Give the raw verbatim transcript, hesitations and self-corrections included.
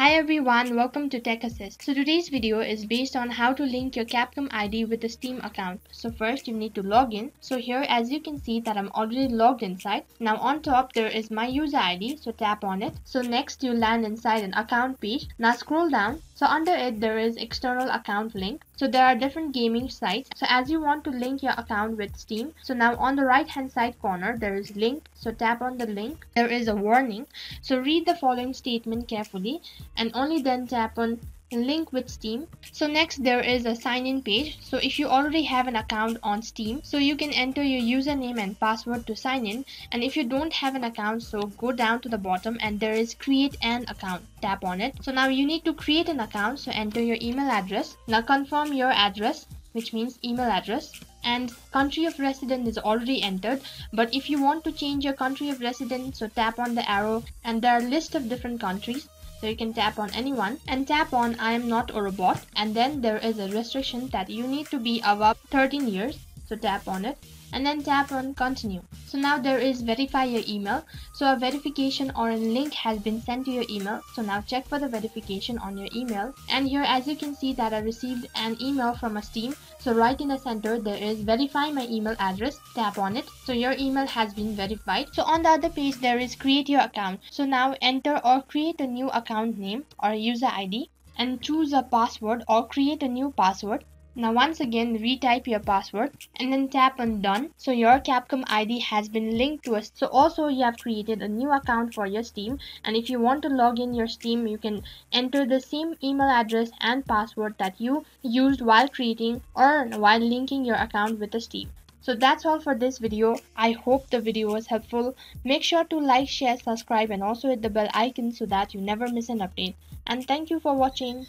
Hi everyone, welcome to Tech Assist. So today's video is based on how to link your Capcom I D with the Steam account. So first you need to log in. So here as you can see that I'm already logged inside. Now on top there is my user I D, so tap on it. So next you land inside an account page. Now scroll down. So under it there is external account link. So there are different gaming sites. So as you want to link your account with Steam. So now on the right hand side corner there is link. So tap on the link. There is a warning. So read the following statement carefully. And only then tap on link with Steam. So next there is a sign in page. So if you already have an account on Steam, so you can enter your username and password to sign in. And if you don't have an account, so go down to the bottom and there is create an account. Tap on it. So now you need to create an account. So enter your email address. Now confirm your address, which means email address. And country of residence is already entered, but if you want to change your country of residence, so tap on the arrow and there are list of different countries. So you can tap on anyone and tap on I am not a robot, and then there is a restriction that you need to be above thirteen years. So tap on it and then tap on continue. So now there is verify your email. So a verification or a link has been sent to your email. So now check for the verification on your email. And here as you can see that I received an email from a Steam. So right in the center there is verify my email address. Tap on it. So your email has been verified. So on the other page there is create your account. So now enter or create a new account name or user I D and choose a password or create a new password. Now once again retype your password and then tap on done. So your Capcom I D has been linked to us. So also you have created a new account for your Steam, and if you want to log in your Steam you can enter the same email address and password that you used while creating or while linking your account with the Steam. So that's all for this video. I hope the video was helpful. Make sure to like, share, subscribe and also hit the bell icon so that you never miss an update. And thank you for watching.